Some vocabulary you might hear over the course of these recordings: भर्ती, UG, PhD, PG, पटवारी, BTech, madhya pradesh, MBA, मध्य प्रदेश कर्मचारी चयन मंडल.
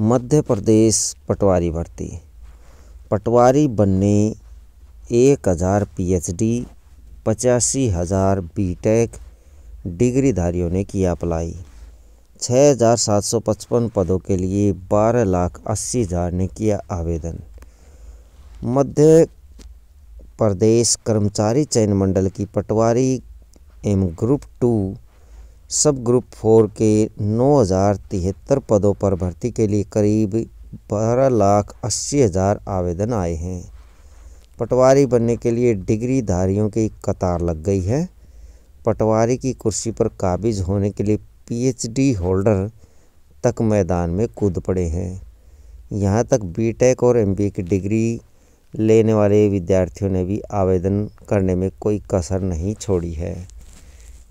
मध्य प्रदेश पटवारी भर्ती। पटवारी बनने 1000 PhD 85,000 BTech डिग्रीधारियों ने किया अप्लाई। 6,755 पदों के लिए 12,80,000 ने किया आवेदन। मध्य प्रदेश कर्मचारी चयन मंडल की पटवारी एवं ग्रुप 2 सब ग्रुप 4 के 9,073 पदों पर भर्ती के लिए करीब 12,80,000 आवेदन आए हैं। पटवारी बनने के लिए डिग्रीधारियों की कतार लग गई है। पटवारी की कुर्सी पर काबिज होने के लिए PhD होल्डर तक मैदान में कूद पड़े हैं। यहाँ तक BTech और MBA की डिग्री लेने वाले विद्यार्थियों ने भी आवेदन करने में कोई कसर नहीं छोड़ी है।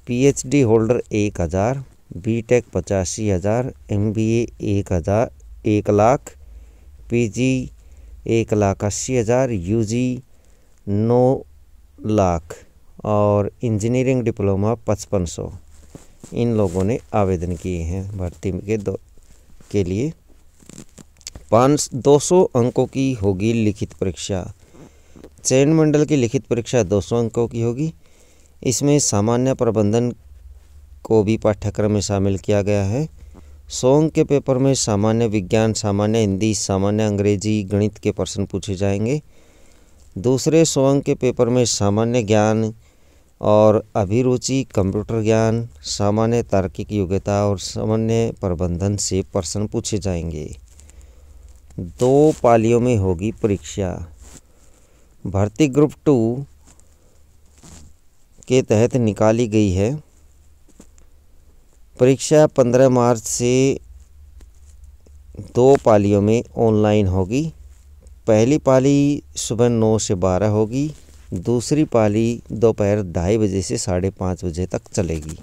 PhD holder 1,000, BTech 85,000, MBA 1,00,000, PG 1,80,000, UG 9,00,000 और इंजीनियरिंग डिप्लोमा 55,000 इन लोगों ने आवेदन किए हैं भर्ती के लिए। 200 अंकों की होगी लिखित परीक्षा। चयन मंडल की लिखित परीक्षा 200 अंकों की होगी। इसमें सामान्य प्रबंधन को भी पाठ्यक्रम में शामिल किया गया है। 100 अंक के पेपर में सामान्य विज्ञान, सामान्य हिंदी, सामान्य अंग्रेजी, गणित के प्रश्न पूछे जाएंगे। दूसरे 100 अंक के पेपर में सामान्य ज्ञान और अभिरुचि, कंप्यूटर ज्ञान, सामान्य तार्किक योग्यता और सामान्य प्रबंधन से प्रश्न पूछे जाएंगे। 2 पालियों में होगी परीक्षा। भर्ती ग्रुप 2 के तहत निकाली गई है परीक्षा। 15 मार्च से 2 पालियों में ऑनलाइन होगी। पहली पाली सुबह 9 से 12 होगी। दूसरी पाली दोपहर 2:30 बजे से 5:30 बजे तक चलेगी।